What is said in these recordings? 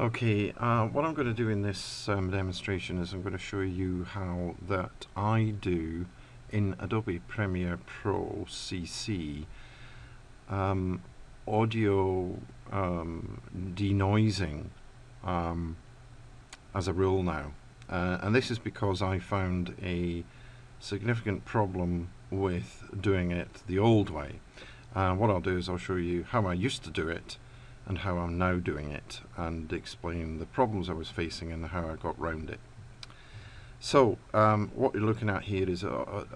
Okay, what I'm going to do in this demonstration is I'm going to show you how that I do in Adobe Premiere Pro CC audio denoising as a rule now, and this is because I found a significant problem with doing it the old way. What I'll do is I'll show you how I used to do it and how I'm now doing it, and explain the problems I was facing and how I got round it. So what you're looking at here is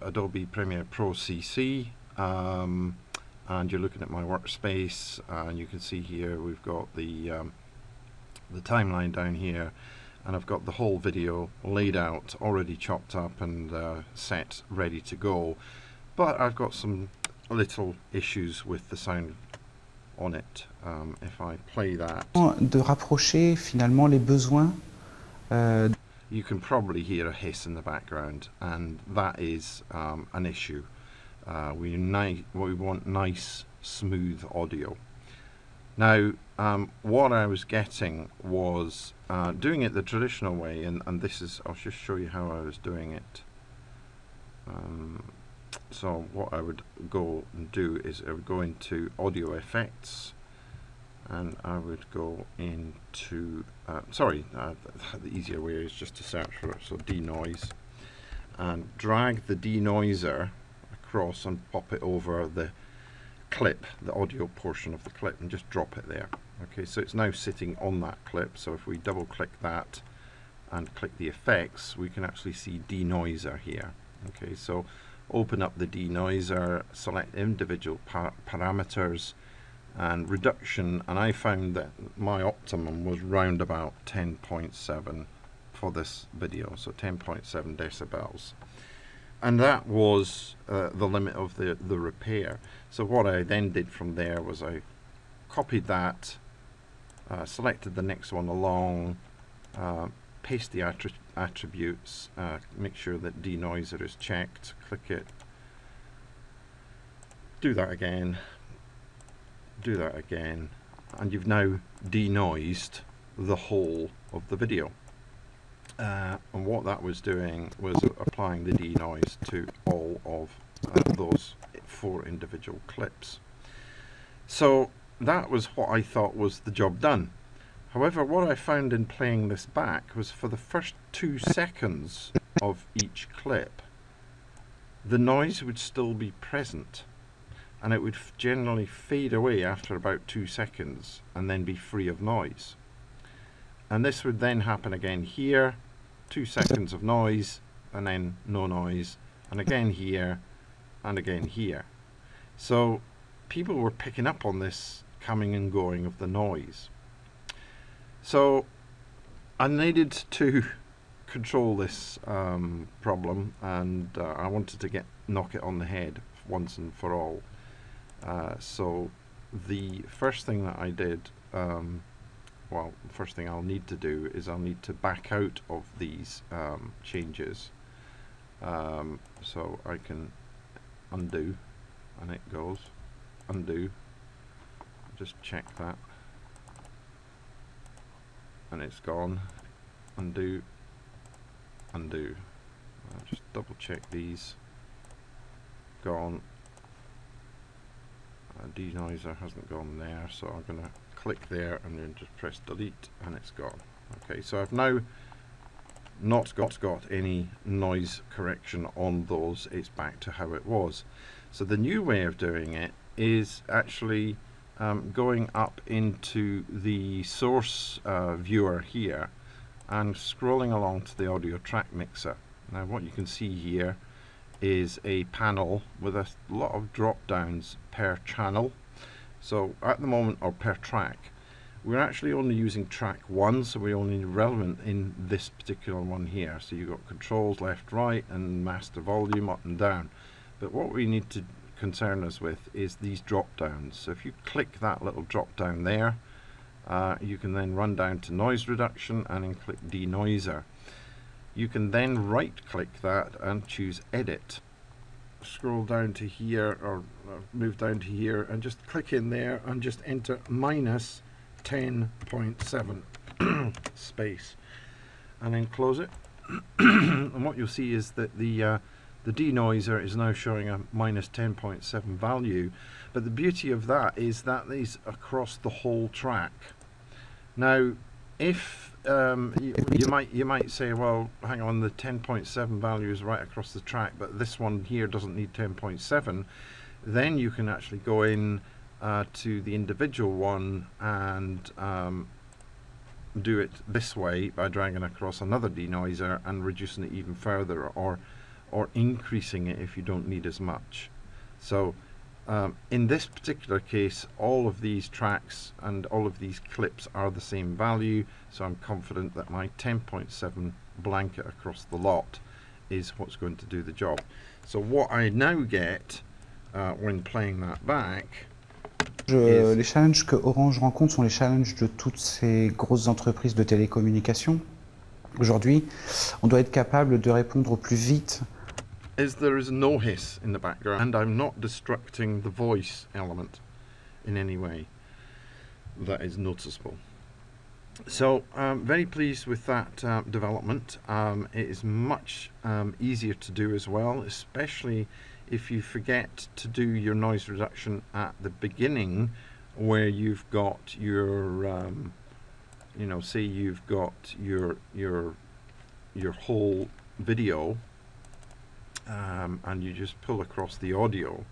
Adobe Premiere Pro CC, and you're looking at my workspace, and you can see here we've got the timeline down here, and I've got the whole video laid out, already chopped up and set, ready to go. But I've got some little issues with the sound on it. If I play that, de rapprocher finalement les besoins. You can probably hear a hiss in the background, and that is an issue. We want nice, smooth audio. Now, what I was getting was doing it the traditional way, and this is, I'll just show you how I was doing it. So what I would go and do is I would go into audio effects, and I would go into, the easier way is just to search for it, so denoise, and drag the denoiser across and pop it over the clip, the audio portion of the clip, and just drop it there. Okay, so it's now sitting on that clip, so if we double click that and click the effects, we can actually see denoiser here. Okay, so open up the denoiser, select individual parameters and reduction, and I found that my optimum was round about 10.7 for this video, so 10.7 decibels, and that was the limit of the repair. So what I then did from there was I copied that, selected the next one along, paste the attributes, make sure that denoiser is checked, click it, do that again, do that again, and you've now denoised the whole of the video. And what that was doing was applying the denoise to all of those four individual clips. So that was what I thought was the job done. However, what I found in playing this back was for the first 2 seconds of each clip, the noise would still be present, and it would generally fade away after about 2 seconds and then be free of noise. And this would then happen again here, 2 seconds of noise and then no noise, and again here and again here. So people were picking up on this coming and going of the noise. So I needed to control this problem, and I wanted to knock it on the head once and for all. So the first thing that I did, the first thing I'll need to do is I'll need to back out of these changes. So I can undo, and it goes, undo, just check that, and it's gone, undo, undo, I'll just double check these, gone. Denoiser hasn't gone there, so I'm going to click there and then just press delete, and it's gone. Okay, so I've now not got any noise correction on those, it's back to how it was. So the new way of doing it is actually going up into the source viewer here and scrolling along to the audio track mixer. Now what you can see here is a panel with a lot of drop downs per channel, so at the moment, or per track, we're actually only using track 1, so we're only relevant in this particular one here. So you've got controls left, right, and master volume up and down, but what we need to concern us with is these drop downs. So if you click that little drop down there, you can then run down to noise reduction and then click denoiser. You can then right-click that and choose Edit. Scroll down to here, or move down to here, and just click in there and just enter -10.7. space, and then close it. And what you'll see is that the denoiser is now showing a minus 10.7 value, but the beauty of that is that is across the whole track. Now, if you might say, well, hang on, the 10.7 value is right across the track, but this one here doesn't need 10.7. Then you can actually go in to the individual one and do it this way by dragging across another denoiser and reducing it even further, or increasing it if you don't need as much. So in this particular case, all of these tracks and all of these clips are the same value, so I'm confident that my 10.7 blanket across the lot is what's going to do the job. So what I now get when playing that back, les challenges que Orange rencontre sont les challenges de toutes ces grosses entreprises de télécommunications. Aujourd'hui, on doit être capable de répondre au plus vite. Is there is no hiss in the background, and I'm not destructing the voice element in any way that is noticeable. So I'm very pleased with that development. It is much easier to do as well, especially if you forget to do your noise reduction at the beginning, where you've got your, you know, say you've got your whole video, and you just pull across the audio.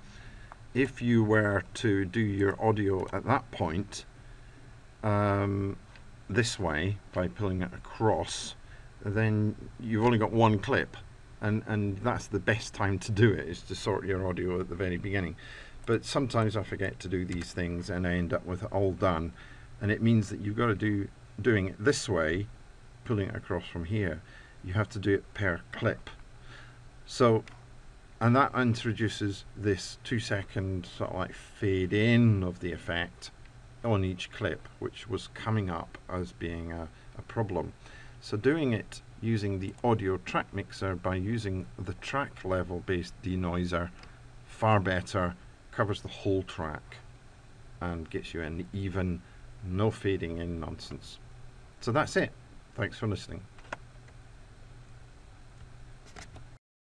If you were to do your audio at that point this way by pulling it across, then you've only got one clip. And that's the best time to do it, is to sort your audio at the very beginning. But sometimes I forget to do these things and I end up with it all done, and it means that you've got to doing it this way, pulling it across from here. You have to do it per clip. So, and that introduces this 2-second sort of like fade in of the effect on each clip, which was coming up as being a problem. So doing it using the audio track mixer by using the track level based denoiser, far better, covers the whole track and gets you an even, no fading in nonsense. So that's it. Thanks for listening.